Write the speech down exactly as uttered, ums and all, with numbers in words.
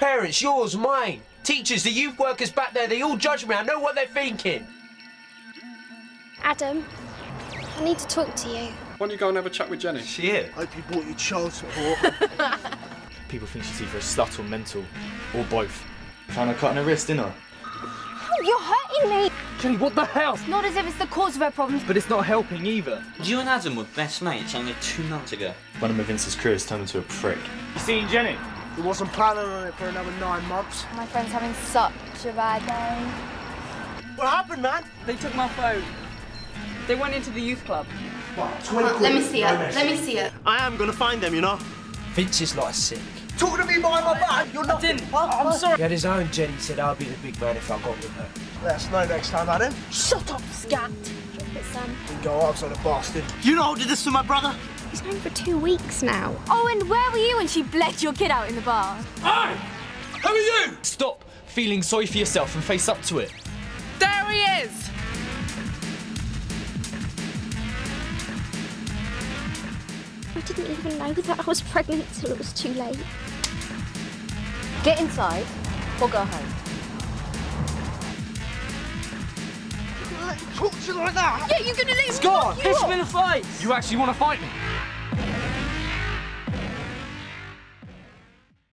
Parents, yours, mine, teachers, the youth workers back there, they all judge me. I know what they're thinking. Adam, I need to talk to you. Why don't you go and have a chat with Jenny? She is. I hope you bought your child support. People think she's either a slut or mental, or both. Found her cutting her wrist, didn't I? Oh, you're hurting me! Jenny, what the hell? It's not as if it's the cause of her problems. But it's not helping either. You and Adam were best mates only two months ago. One of Vince's careers turned into a prick. You seen Jenny? He wasn't planning on it for another nine months. My friend's having such a bad day. What happened, man? They took my phone. They went into the youth club. What? Let me see it. Let me see it. I am going to find them, you know. Vince is like sick. Talk to me behind my back. You're not. I didn't. I'm, I'm sorry. He had his own. Jenny said I'll be the big man if I got with her. Let us know next time, Adam. Shut up, scat. Drop it, son. You go outside a bastard. You know I did this to my brother. He's known for two weeks now. Oh, and where were you when she bled your kid out in the bar? Hey! Who are you? Stop feeling sorry for yourself and face up to it. There he is! I didn't even know that I was pregnant until it was too late. Get inside or go home. Talk to you like that? Yeah, you're gonna leave me. Scott, finish me the fight. You actually want to fight me?